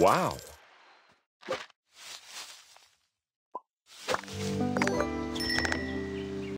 Wow.